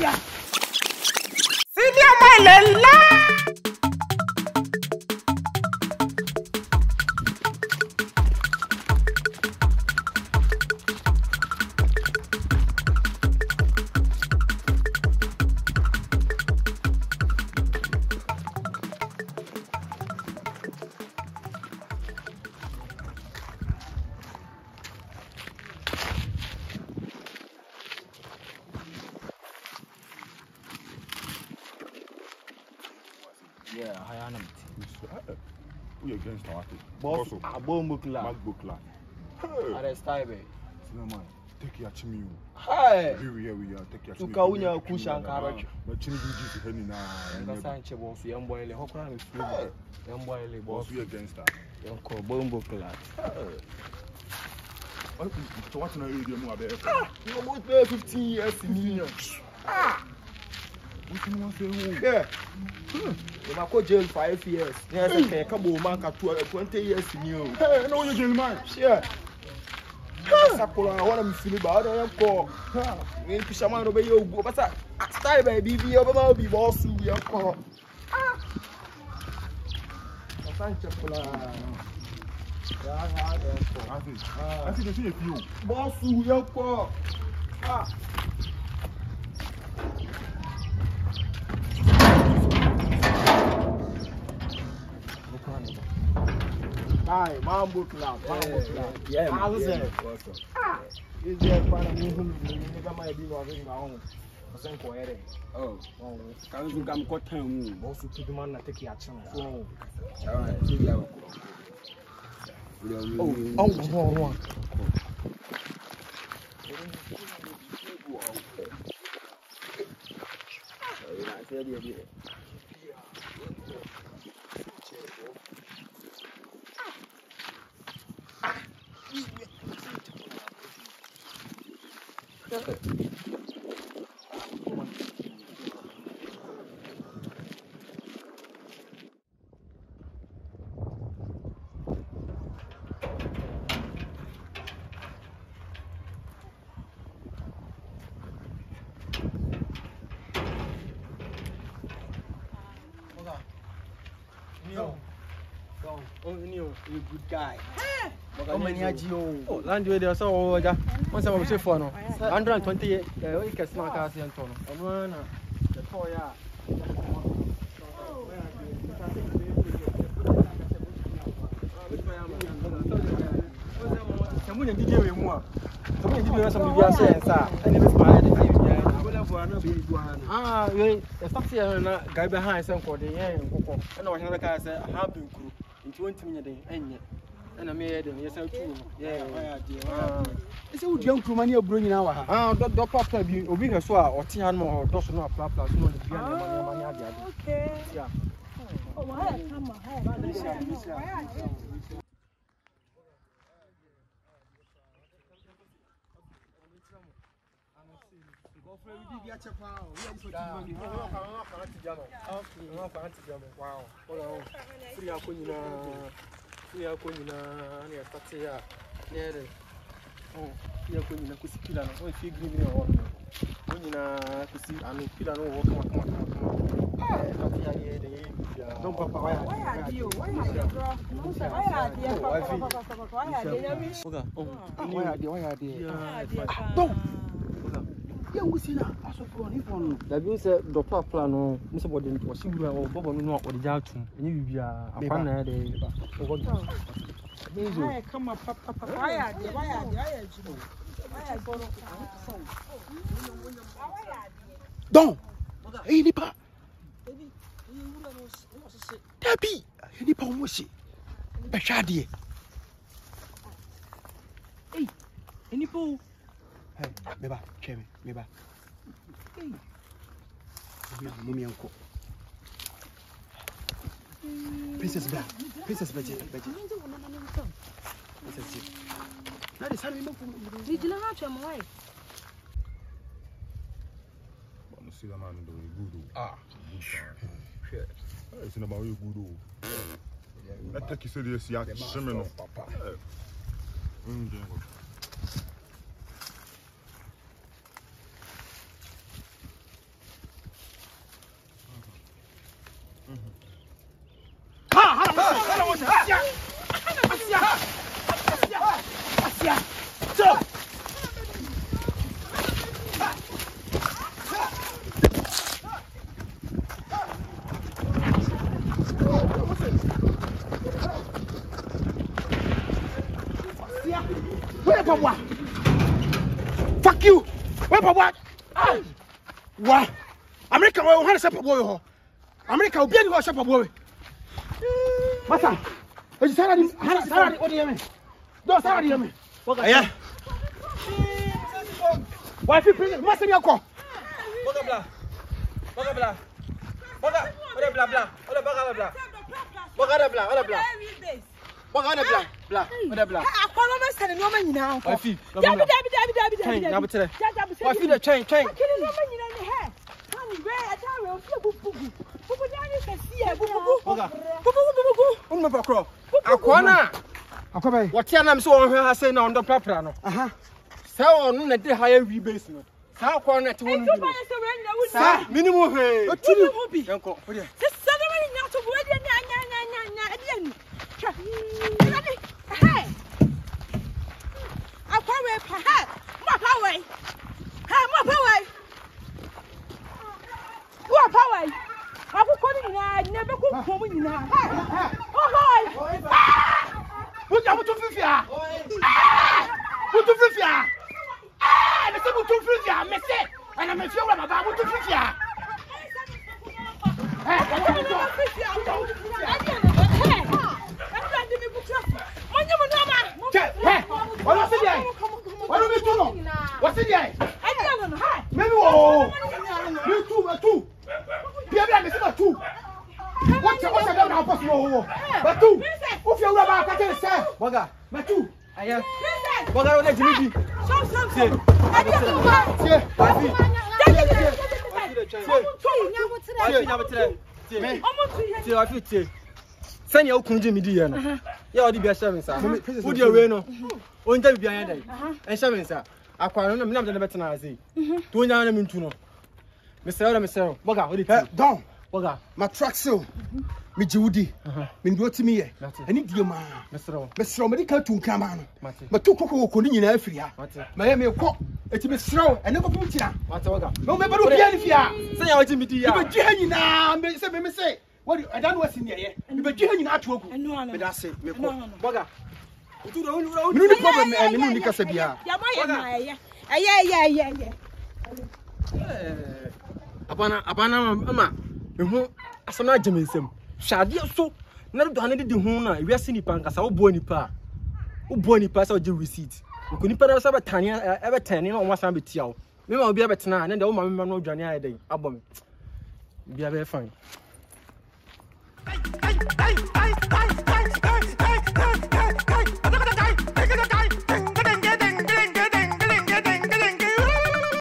Celia! Celia, my Lala! Yeah, I am. We are against our boss. A bomb book lab. Arrest Taibe. Cinnamon, take your chimney. Hi, here we are. Take your chimney. Kauna Kushan Carriage. But chimney is heading now. The Sanche boss, young boy, the Hokran is free. Young boy, the boss, we against that. Young call bomb book lab. What's an idea more there? You are both there 15 years in New York. Yeah. I go jail 5 years. Yes, I come home and 20 years in you. Hey, no, you jail man. Yeah. I want to be but I don't call. When fisherman over you go, but I stay by BB over my boss. We are called. I think the you. Boss, we are called. Hi, Mambo Club, Mambo Club. Yeah, how's it? It's just fun and you never might be working around. Oh, can you come cut him? Also, to the man that take your chance. Oh, oh, you're a good guy. How many are you? Oh, land where they are so old. Once I was safe for no 128. We can smack us and turn. I'm running. The toy. Someone did you with more. Someone did you have some of your and it was my the fact that guy behind some for the end. And I have a car, a happy crew. In 20 minutes, and I made them. Yes, I do. Yeah, it's all young to money bringing our house. Doctor Papa, you will be a swab or tea animal or dozen of flowers. Okay, yeah. Oh, why? Yeah, we see that. I saw for you for that means Dr. Plano, Mr. Body to see where or Bob no or the Jarton. You be a partner there. Why come up, Papa? Why are you? Why are you going to phone? Don't. Hey, Nipa. Tabby, Nipa, what's it? A shady. Hey, Nipa. Meba, Chemi, Meba. Hey, Mummy Uncle. Princess Black, Princess Budget, that is how we move. Did you not have my wife? Ah, it's about you, Gudu. I take you serious, young Seminole, Papa. up! Where for what? Fuck you! Where for what? Ah! What? America, we have a separate war. America, we have a separate war. What's that? Is Sarah? Sarah, what do you mean? No, Sarah, you mean? Yeah. Why if you bring? What's the name of your? Boga blah. Boga blah. Boga. Boga blah blah. Boga blah blah. Boga blah. Boga blah. Blah. I follow my son and woman now. I feel. I feel the chain, chain. What your name so on her saying on the paprano? Aha. So on the higher rebasement. How corner at one minimum. But you will be uncle. The salary not to wait. Hey, I'll power perhaps. My power. How my power? What power? I will call it now. Never go for me now. Oh, hi. What do you feel? What do you feel? I'm a simple two fifty. I'm a set. And I'm a few about what you feel. What's the day? I don't know. Hi. Maybe you two. Two. What's the name of the hospital? But two. If you're about to get a sir, Boga, but two. I am. What I want to do. So, I don't know. I I can't remember the veterinary. Do not mean to know. Mr. Boga, down. Boga, my truck so. Me Judy, mean go to me. I need your man, Mr. Medical to come on. But two cocoa couldn't in Africa. Miami, it's Miss Row, and never put it. No, never do it. Say, I didn't be a what I done was in here. But you are not talking. No, I say, Boga. You don't know the problem, and you make us a beer. Abana, who as an agimism. Shadia so, not to handle the Huna, we are seeing Pankas, or Bonipa. Oh, Bonipas or the receipt. We couldn't put us about Tanya, ever tanning on what's ambit yell. Maybe I'll be about nine, and the old man will join your day. Album. Be a very fine.